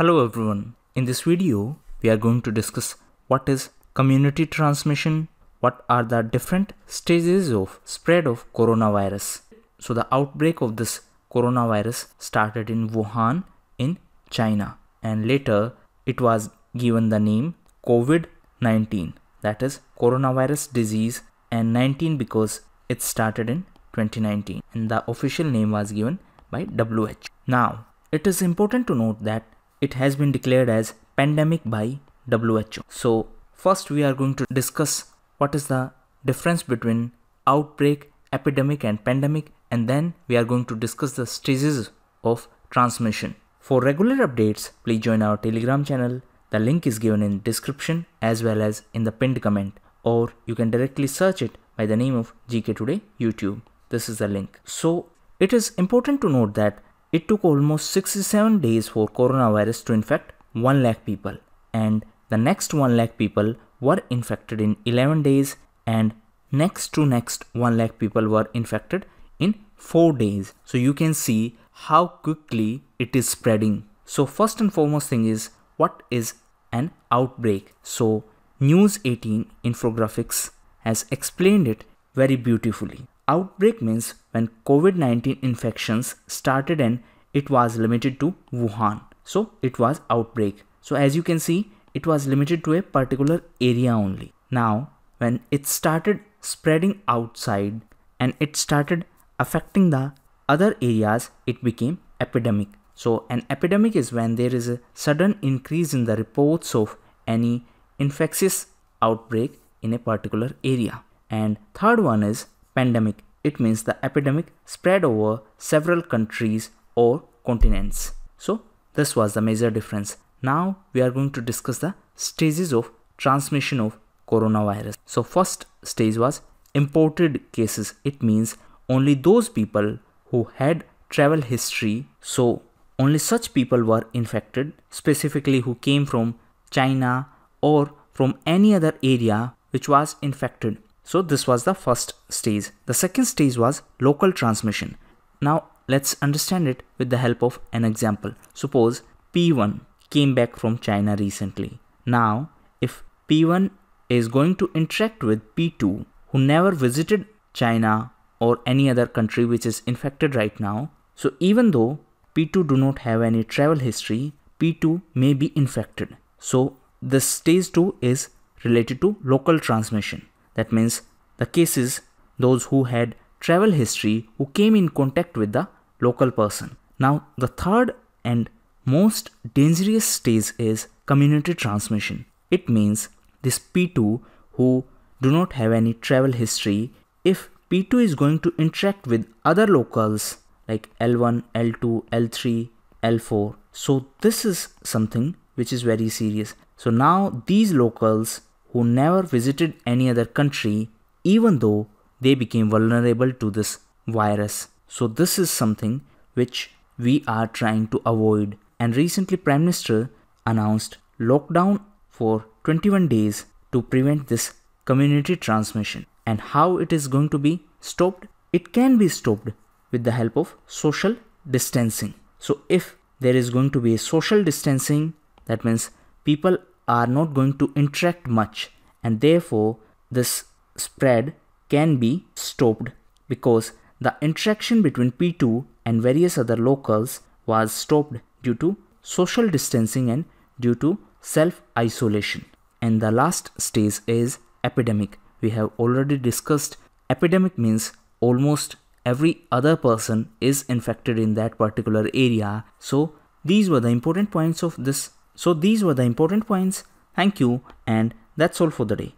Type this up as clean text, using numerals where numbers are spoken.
Hello everyone, in this video we are going to discuss what is community transmission, what are the different stages of spread of coronavirus. So the outbreak of this coronavirus started in Wuhan in China and later it was given the name COVID-19, that is coronavirus disease, and 19 because it started in 2019 and the official name was given by WHO. Now it is important to note that it has been declared as pandemic by WHO. So first we are going to discuss what is the difference between outbreak, epidemic and pandemic, and then we are going to discuss the stages of transmission. For regular updates, please join our Telegram channel. The link is given in description as well as in the pinned comment, or you can directly search it by the name of GK Today YouTube. This is the link. So it is important to note that it took almost 67 days for coronavirus to infect 1 lakh people, and the next 1 lakh people were infected in 11 days and next to next 1 lakh people were infected in 4 days. So you can see how quickly it is spreading. So first and foremost thing is, what is an outbreak? So News 18 Infographics has explained it very beautifully. Outbreak means when COVID-19 infections started and it was limited to Wuhan. So it was outbreak. So as you can see, it was limited to a particular area only. Now, when it started spreading outside and it started affecting the other areas, it became epidemic. So an epidemic is when there is a sudden increase in the reports of any infectious outbreak in a particular area. And third one is pandemic. It means the epidemic spread over several countries or continents. So this was the major difference. Now we are going to discuss the stages of transmission of coronavirus. So first stage was imported cases. It means only those people who had travel history. So only such people were infected, specifically who came from China or from any other area which was infected. So this was the first stage. The second stage was local transmission. Now let's understand it with the help of an example. Suppose P1 came back from China recently. Now if P1 is going to interact with P2 who never visited China or any other country which is infected right now, so even though P2 do not have any travel history, P2 may be infected. So this stage 2 is related to local transmission. That means the cases, those who had travel history, who came in contact with the local person. Now the third and most dangerous stage is community transmission. It means this P2 who do not have any travel history, if P2 is going to interact with other locals like L1, L2, L3, L4. So this is something which is very serious. So now these locals who never visited any other country, even though they became vulnerable to this virus. So this is something which we are trying to avoid. And recently Prime Minister announced lockdown for 21 days to prevent this community transmission. And how it is going to be stopped? It can be stopped with the help of social distancing. So if there is going to be a social distancing, that means people are not going to interact much, and therefore this spread can be stopped because the interaction between P2 and various other locals was stopped due to social distancing and due to self-isolation. And the last stage is epidemic. We have already discussed epidemic means almost every other person is infected in that particular area. So these were the important points of this. Thank you, and that's all for the day.